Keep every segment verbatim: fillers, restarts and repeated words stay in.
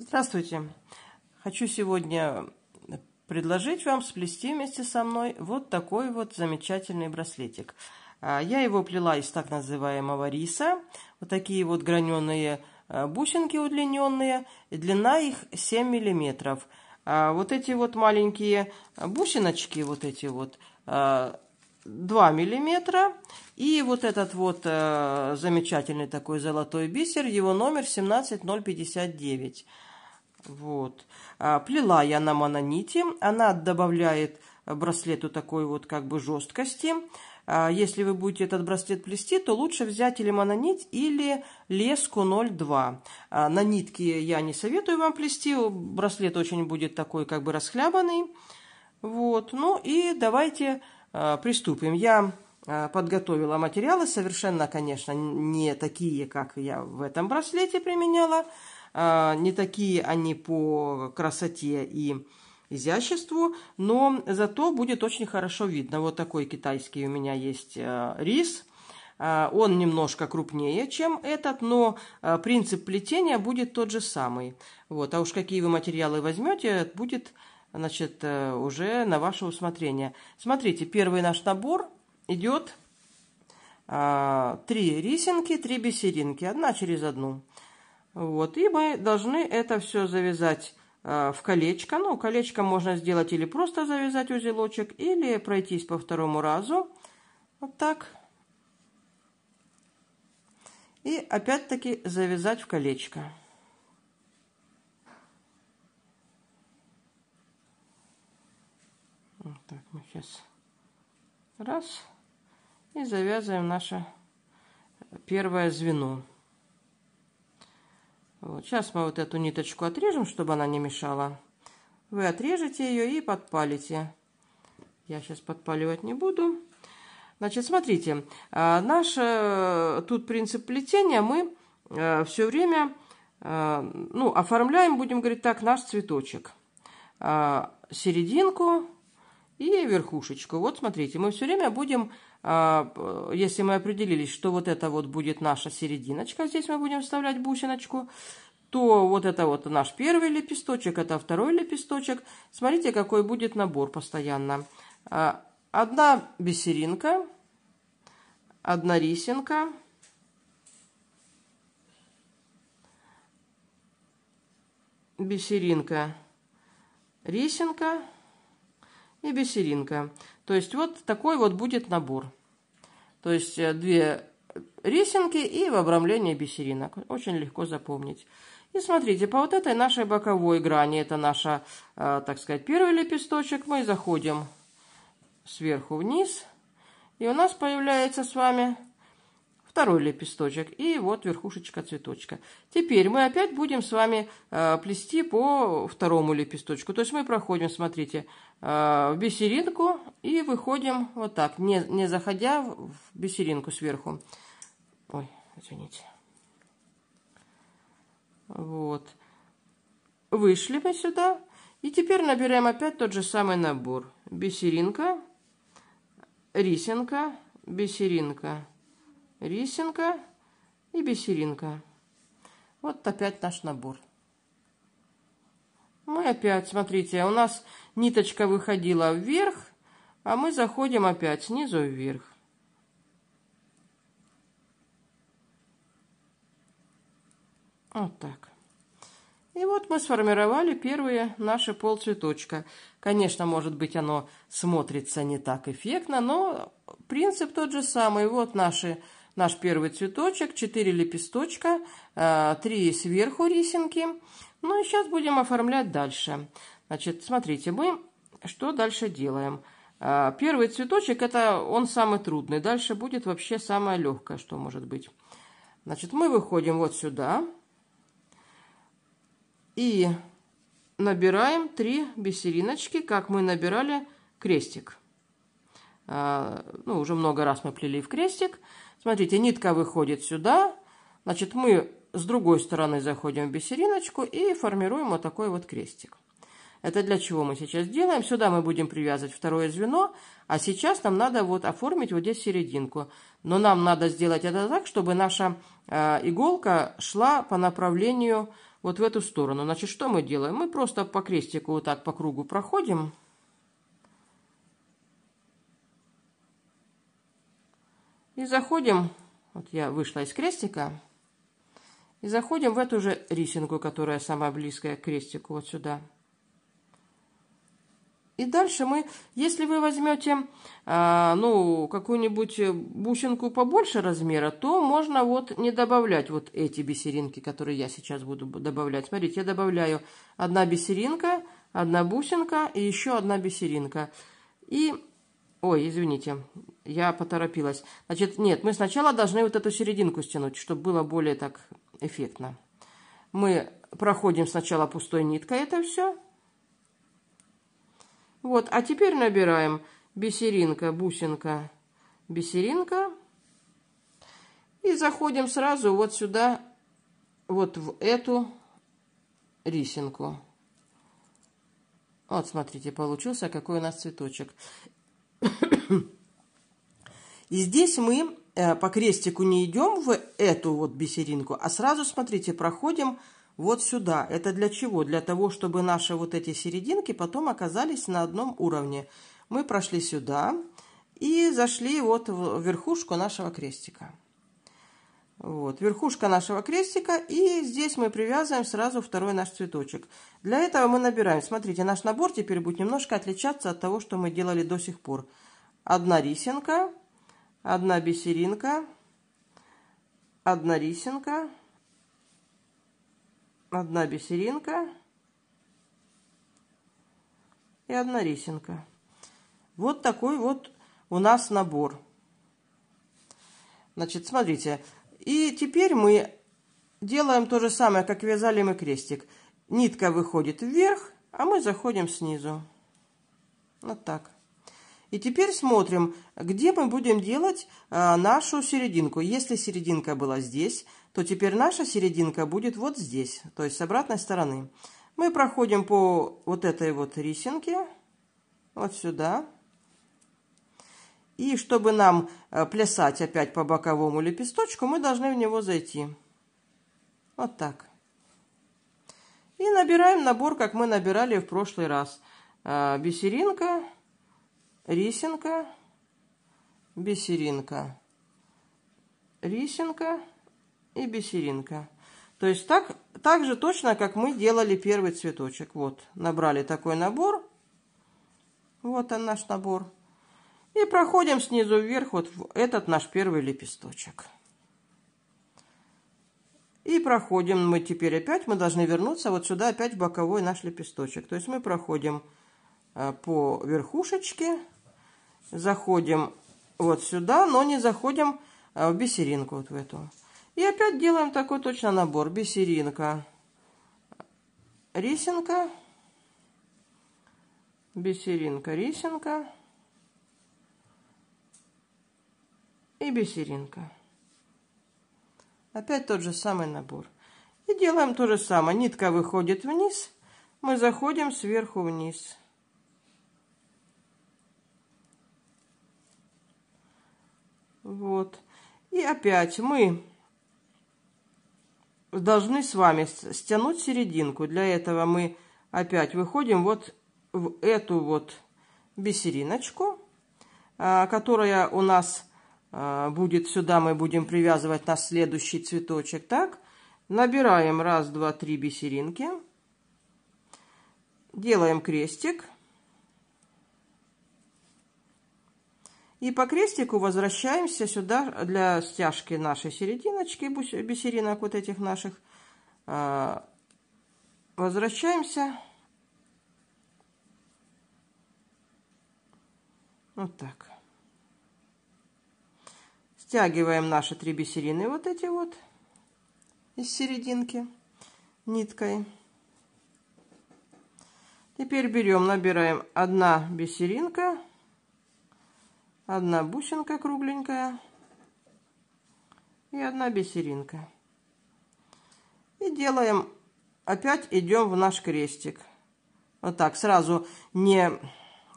Здравствуйте! Хочу сегодня предложить вам сплести вместе со мной вот такой вот замечательный браслетик. Я его плела из так называемого риса. Вот такие вот граненые бусинки удлиненные. Длина их семь миллиметров. Вот эти вот маленькие бусиночки, вот эти вот два миллиметра. И вот этот вот замечательный такой золотой бисер, его номер семнадцать ноль пятьдесят девять. Вот. Плела я на мононите. Она добавляет браслету такой вот как бы жесткости. Если вы будете этот браслет плести, то лучше взять или мононить, или леску ноль два. На нитке я не советую вам плести. Браслет очень будет такой как бы расхлябанный. Вот. Ну и давайте приступим. Я подготовила материалы совершенно, конечно, не такие, как я в этом браслете применяла. Не такие они по красоте и изяществу, но зато будет очень хорошо видно. Вот такой китайский у меня есть рис. Он немножко крупнее, чем этот, но принцип плетения будет тот же самый. Вот. А уж какие вы материалы возьмете, будет, значит, уже на ваше усмотрение. Смотрите, первый наш набор идет три рисинки, три бисеринки, одна через одну. Вот, и мы должны это все завязать э, в колечко. Ну, колечко можно сделать или просто завязать узелочек, или пройтись по второму разу. Вот так. И опять-таки завязать в колечко. Вот так, мы сейчас раз. И завязываем наше первое звено. Вот, сейчас мы вот эту ниточку отрежем, чтобы она не мешала. Вы отрежете ее и подпалите. Я сейчас подпаливать не буду. Значит, смотрите, наш тут принцип плетения мы все время ну, оформляем, будем говорить так, наш цветочек. Серединку и верхушечку. Вот смотрите, мы все время будем, если мы определились, что вот это вот будет наша серединочка, здесь мы будем вставлять бусиночку, то вот это вот наш первый лепесточек, это второй лепесточек. Смотрите, какой будет набор постоянно. Одна бисеринка, одна рисинка, бисеринка, рисинка и бисеринка. То есть вот такой вот будет набор. То есть две рисинки и в обрамлении бисеринок. Очень легко запомнить. И смотрите, по вот этой нашей боковой грани, это наша, так сказать, первый лепесточек, мы заходим сверху вниз. И у нас появляется с вами второй лепесточек. И вот верхушечка цветочка. Теперь мы опять будем с вами плести по второму лепесточку. То есть мы проходим, смотрите, в бисеринку и выходим вот так, не, не заходя в бисеринку сверху. Ой, извините. Вот. Вышли мы сюда. И теперь набираем опять тот же самый набор. Бисеринка, рисинка, бисеринка, рисинка и бисеринка. Вот опять наш набор. Мы опять, смотрите, у нас ниточка выходила вверх, а мы заходим опять снизу вверх. Вот так. И вот мы сформировали первые наши полцветочка. Конечно, может быть, оно смотрится не так эффектно, но принцип тот же самый. Вот наши, наш первый цветочек, четыре лепесточка, три сверху рисинки. Ну и сейчас будем оформлять дальше. Значит, смотрите, мы что дальше делаем. Первый цветочек, это он самый трудный. Дальше будет вообще самое легкое, что может быть. Значит, мы выходим вот сюда. И набираем три бисериночки, как мы набирали крестик. Ну, уже много раз мы плели в крестик. Смотрите, нитка выходит сюда. Значит, мы с другой стороны заходим в бисериночку и формируем вот такой вот крестик. Это для чего мы сейчас делаем. Сюда мы будем привязывать второе звено, а сейчас нам надо вот оформить вот здесь серединку. Но нам надо сделать это так, чтобы наша э, иголка шла по направлению вот в эту сторону. Значит, что мы делаем? Мы просто по крестику вот так по кругу проходим. И заходим, вот я вышла из крестика, и заходим в эту же рисинку, которая самая близкая к крестику, вот сюда. И дальше мы, если вы возьмете, а, ну, какую-нибудь бусинку побольше размера, то можно вот не добавлять вот эти бисеринки, которые я сейчас буду добавлять. Смотрите, я добавляю одна бисеринка, одна бусинка и еще одна бисеринка. И, ой, извините, я поторопилась. Значит, нет, мы сначала должны вот эту серединку стянуть, чтобы было более так эффектно. Мы проходим сначала пустой ниткой это все. Вот, а теперь набираем бисеринка, бусинка, бисеринка. И заходим сразу вот сюда, вот в эту рисинку. Вот, смотрите, получился какой у нас цветочек. И здесь мы по крестику не идем в эту вот бисеринку, а сразу, смотрите, проходим вот сюда. Это для чего? Для того, чтобы наши вот эти серединки потом оказались на одном уровне. Мы прошли сюда и зашли вот в верхушку нашего крестика. Вот, верхушка нашего крестика. И здесь мы привязываем сразу второй наш цветочек. Для этого мы набираем. Смотрите, наш набор теперь будет немножко отличаться от того, что мы делали до сих пор. Одна рисинка, одна бисеринка, одна рисинка, одна бисеринка и одна рисинка. Вот такой вот у нас набор. Значит, смотрите. И теперь мы делаем то же самое, как вязали мы крестик. Нитка выходит вверх, а мы заходим снизу. Вот так. И теперь смотрим, где мы будем делать а, нашу серединку. Если серединка была здесь, то теперь наша серединка будет вот здесь, то есть с обратной стороны. Мы проходим по вот этой вот рисинке, вот сюда. И чтобы нам а, плясать опять по боковому лепесточку, мы должны в него зайти. Вот так. И набираем набор, как мы набирали в прошлый раз. А, бисеринка. Рисинка, бисеринка, рисинка и бисеринка. То есть так, так же точно, как мы делали первый цветочек. Вот, набрали такой набор. Вот он наш набор. И проходим снизу вверх вот в этот наш первый лепесточек. И проходим мы теперь опять, мы должны вернуться вот сюда опять в боковой наш лепесточек. То есть мы проходим по верхушечке. Заходим вот сюда, но не заходим в бисеринку вот в эту. И опять делаем такой точно набор. Бисеринка, рисинка, бисеринка, рисинка и бисеринка. Опять тот же самый набор. И делаем то же самое. Нитка выходит вниз, мы заходим сверху вниз. Вот. И опять мы должны с вами стянуть серединку. Для этого мы опять выходим вот в эту вот бисериночку, которая у нас будет сюда. Мы будем привязывать наш следующий цветочек. Так, набираем раз, два, три бисеринки. Делаем крестик. И по крестику возвращаемся сюда для стяжки нашей серединочки, бисеринок вот этих наших. Возвращаемся. Вот так. Стягиваем наши три бисерины вот эти вот из серединки ниткой. Теперь берем, набираем одна бисеринка. Одна бусинка кругленькая и одна бисеринка. И делаем, опять идем в наш крестик. Вот так, сразу не...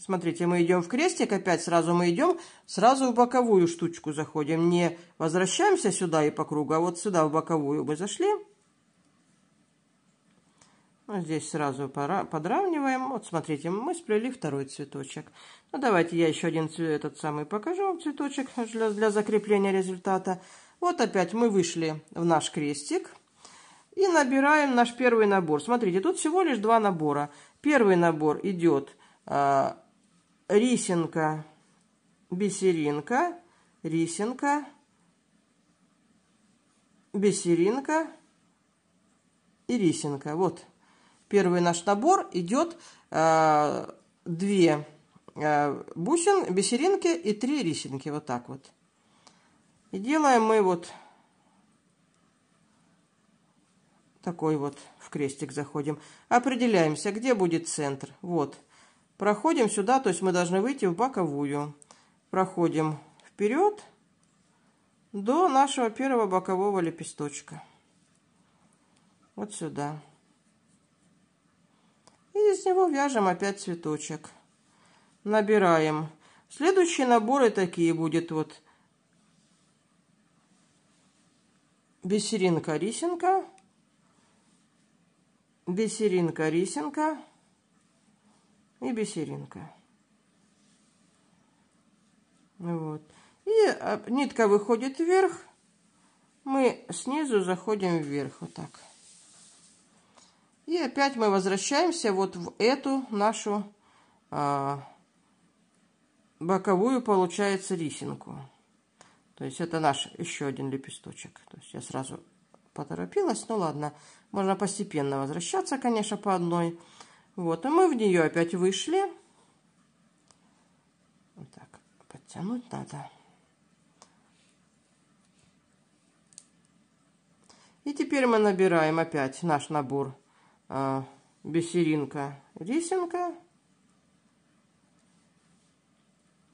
Смотрите, мы идем в крестик, опять сразу мы идем, сразу в боковую штучку заходим. Не возвращаемся сюда и по кругу, а вот сюда в боковую мы зашли. Здесь сразу подравниваем. Вот смотрите, мы сплели второй цветочек. Ну, давайте я еще один цвет, этот самый покажу вам цветочек для, для закрепления результата. Вот опять мы вышли в наш крестик и набираем наш первый набор. Смотрите, тут всего лишь два набора. Первый набор идет э, рисинка, бисеринка, рисинка, бисеринка и рисинка. Вот. Первый наш набор идет э, две э, бусин, бисеринки и три рисинки. Вот так вот. И делаем мы вот такой вот в крестик заходим. Определяемся, где будет центр. Вот. Проходим сюда, то есть мы должны выйти в боковую. Проходим вперед до нашего первого бокового лепесточка. Вот сюда. И из него вяжем опять цветочек. Набираем. Следующие наборы такие будет вот. Бисеринка, рисинка. Бисеринка, рисинка. И бисеринка. Вот. И нитка выходит вверх. Мы снизу заходим вверх. Вот так. И опять мы возвращаемся вот в эту нашу а, боковую, получается, рисинку. То есть это наш еще один лепесточек. То есть я сразу поторопилась. Ну ладно, можно постепенно возвращаться, конечно, по одной. Вот, и мы в нее опять вышли. Вот так, подтянуть надо. И теперь мы набираем опять наш набор. Бисеринка, рисинка,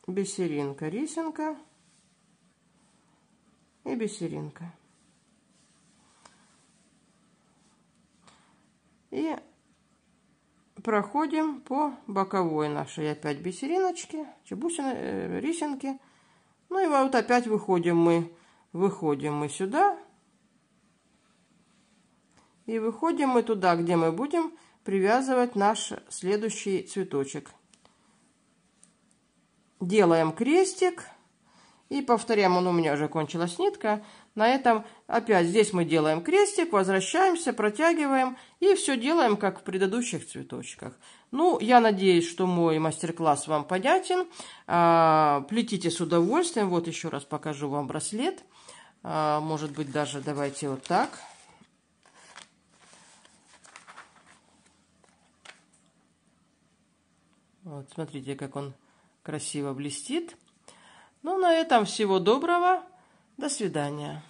бисеринка, рисинка и бисеринка. И проходим по боковой нашей опять бисериночки, бусины, рисинки. Ну и вот опять выходим мы, выходим мы сюда. И выходим мы туда, где мы будем привязывать наш следующий цветочек. Делаем крестик. И повторяем, он у меня уже кончилась нитка. На этом опять здесь мы делаем крестик, возвращаемся, протягиваем. И все делаем, как в предыдущих цветочках. Ну, я надеюсь, что мой мастер-класс вам понятен. Плетите с удовольствием. Вот еще раз покажу вам браслет. Может быть, даже давайте вот так. Вот, смотрите, как он красиво блестит. Ну, на этом всего доброго. До свидания.